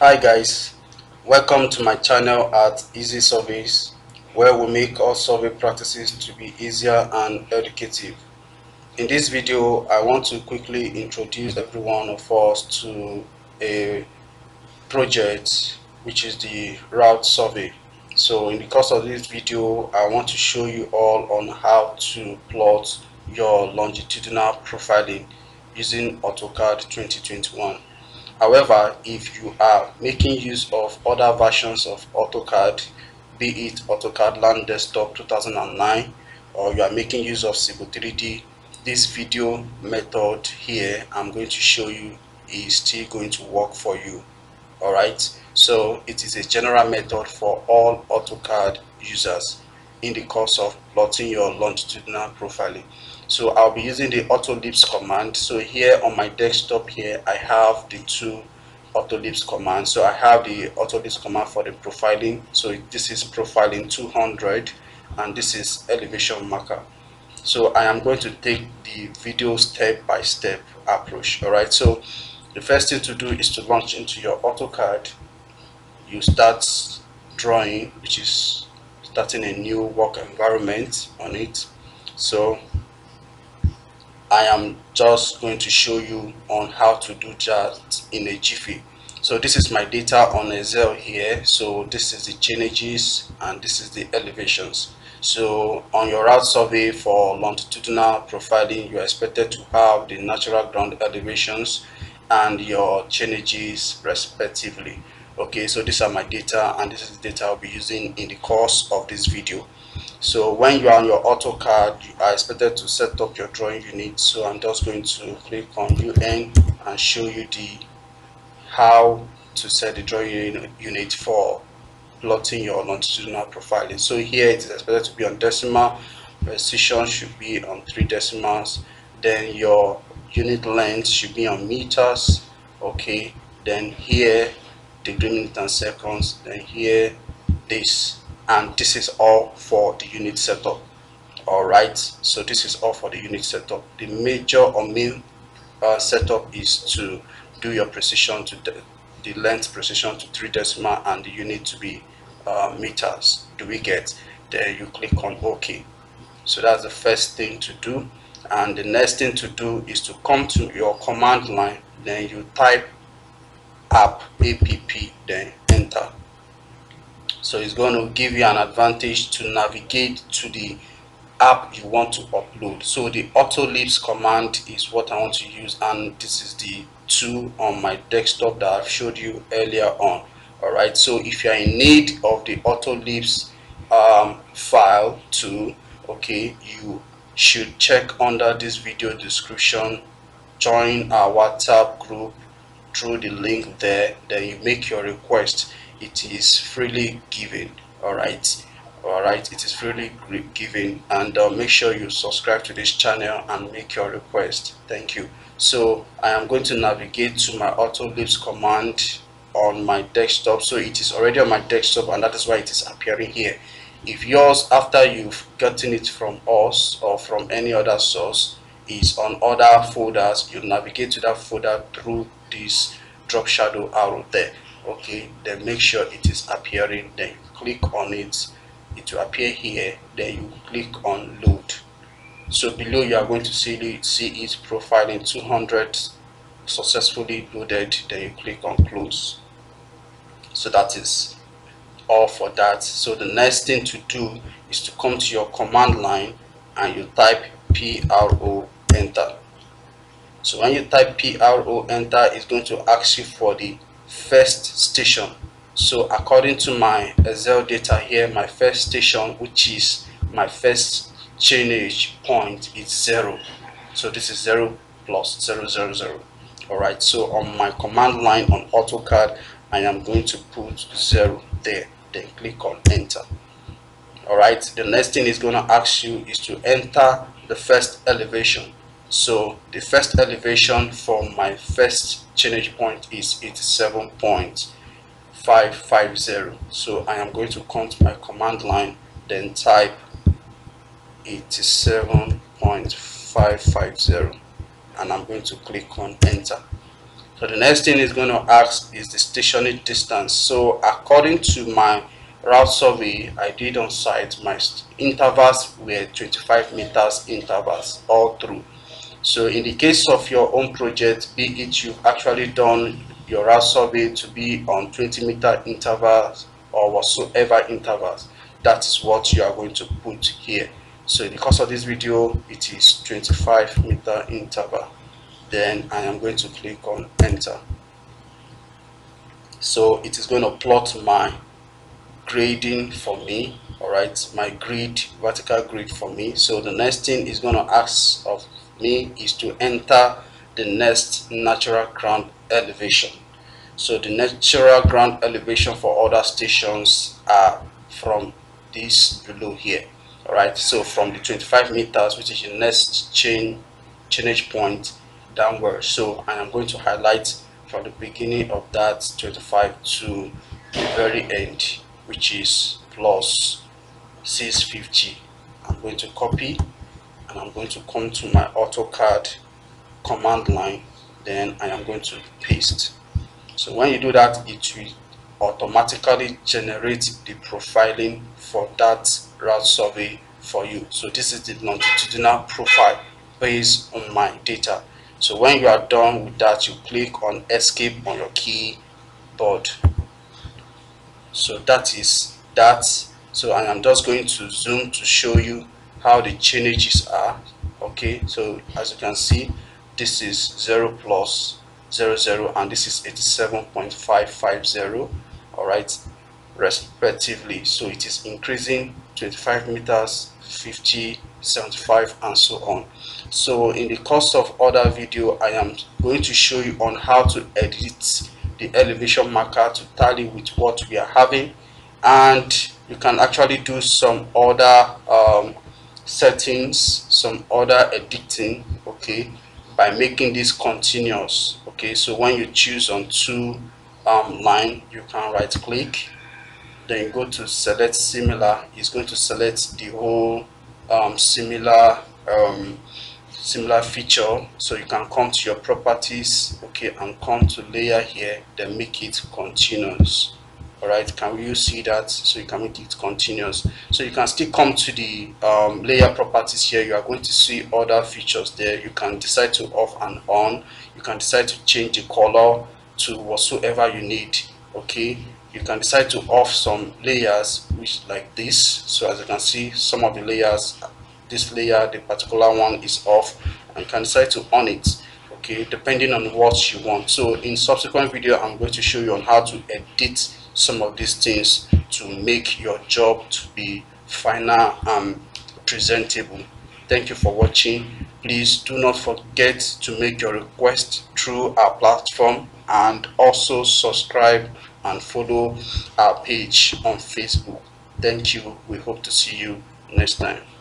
Hi guys, welcome to my channel at Easy Surveys, where we make all survey practices to be easier and educative. In this video, I want to quickly introduce everyone of us to a project which is the route survey. So in the course of this video, I want to show you all on how to plot your longitudinal profiling using AutoCAD 2021. However, if you are making use of other versions of AutoCAD, be it AutoCAD Land Desktop 2009, or you are making use of Civil 3D, this video method here I'm going to show you is still going to work for you. Alright, so it is a general method for all AutoCAD users in the course of plotting your longitudinal profiling. So I'll be using the AutoLISP command. So here on my desktop here, I have the two AutoLISP commands. So I have the AutoLISP command for the profiling. So this is profiling 200 and this is elevation marker. So I am going to take the video step-by-step approach. All right, so the first thing to do is to launch into your AutoCAD. You start drawing, which is starting a new work environment on it. So I am just going to show you on how to do that in a jiffy. So this is my data on Excel here. So this is the changes and this is the elevations. So on your route survey for longitudinal profiling, you are expected to have the natural ground elevations and your changes respectively. Okay, so these are my data and this is the data I'll be using in the course of this video. So when you are on your AutoCAD, you are expected to set up your drawing unit. So I'm just going to click on UN and show you how to set the drawing unit for plotting your longitudinal profiling. So here it is expected to be on decimal, precision should be on 3 decimals, then your unit length should be on meters. Okay, then here degree, minutes and seconds, then here this. And this is all for the unit setup. All right, so this is all for the unit setup. The major or main setup is to do your precision to the length precision to 3 decimal and the unit to be meters. Do we get? Then you click on OK. So that's the first thing to do. And the next thing to do is to come to your command line. Then you type app, then enter. So it's going to give you an advantage to navigate to the app you want to upload. So the AutoLISP command is what I want to use, and this is the tool on my desktop that I've showed you earlier on. All right, so if you are in need of the AutoLISP file tool, okay, you should check under this video description, join our WhatsApp group through the link there, then you make your request. It is freely given. All right, it is freely given, and make sure you subscribe to this channel and make your request. Thank you. So I am going to navigate to my AutoLISP command on my desktop. So it is already on my desktop, and that is why it is appearing here. If yours, after you've gotten it from us or from any other source, is on other folders, you navigate to that folder through this drop shadow arrow there. Okay, then make sure it is appearing, then click on it, it will appear here, then you click on load. So below you are going to see it profiling 200 successfully loaded, then you click on close. So that is all for that. So the next thing to do is to come to your command line and you type PRO enter. So when you type PRO enter, it's going to ask you for the first station. So according to my Excel data here, my first station, which is my first change point, is 0. So this is 0 plus 0 0 0. All right, so on my command line on AutoCAD, I am going to put 0 there, then click on enter. All right, the next thing is going to ask you is to enter the first elevation. So the first elevation for my first change point is 87.550. So I am going to come to my command line, then type 87.550 and I'm going to click on enter. So the next thing it's going to ask is the stationary distance. So according to my route survey I did on site, my intervals were 25 meters intervals all through. So in the case of your own project, be it you've actually done your route survey to be on 20-meter intervals or whatsoever intervals, that is what you are going to put here. So in the course of this video, it is 25-meter interval. Then I am going to click on enter. So it is going to plot my grading for me, all right, my grid, vertical grid for me. So the next thing is going to ask of me is to enter the next natural ground elevation. So the natural ground elevation for other stations are from this below here, all right. So from the 25 meters, which is the next change point downward. So I am going to highlight from the beginning of that 25 to the very end, which is plus 650. I'm going to copy and I'm going to come to my AutoCAD command line, then I am going to paste. So when you do that, it will automatically generate the profiling for that route survey for you. So this is the longitudinal profile based on my data. So when you are done with that, you click on escape on your keyboard. So that is that. So I am just going to zoom to show you how the changes are. Okay, so as you can see, this is 0 plus 00 and this is 87.550, all right, respectively. So it is increasing 25 meters, 50, 75 and so on. So in the course of other video, I am going to show you on how to edit the elevation marker to tally with what we are having, and you can actually do some other settings, some other editing, okay, by making this continuous. Okay, so when you choose on two line, you can right click, then you go to select similar. It's going to select the whole similar feature. So you can come to your properties, okay, and come to layer here, then make it continuous. All right, can you see that? So you can make it continuous. So you can still come to the layer properties here. You are going to see other features there. You can decide to off and on. You can decide to change the color to whatsoever you need. Okay, you can decide to off some layers, which like this. So as you can see, some of the layers, this layer, the particular one is off, and you can decide to on it, okay, depending on what you want. So in subsequent video, I'm going to show you on how to edit some of these things to make your job to be final and presentable. Thank you for watching. Please do not forget to make your request through our platform, and also subscribe and follow our page on Facebook. Thank you. We hope to see you next time.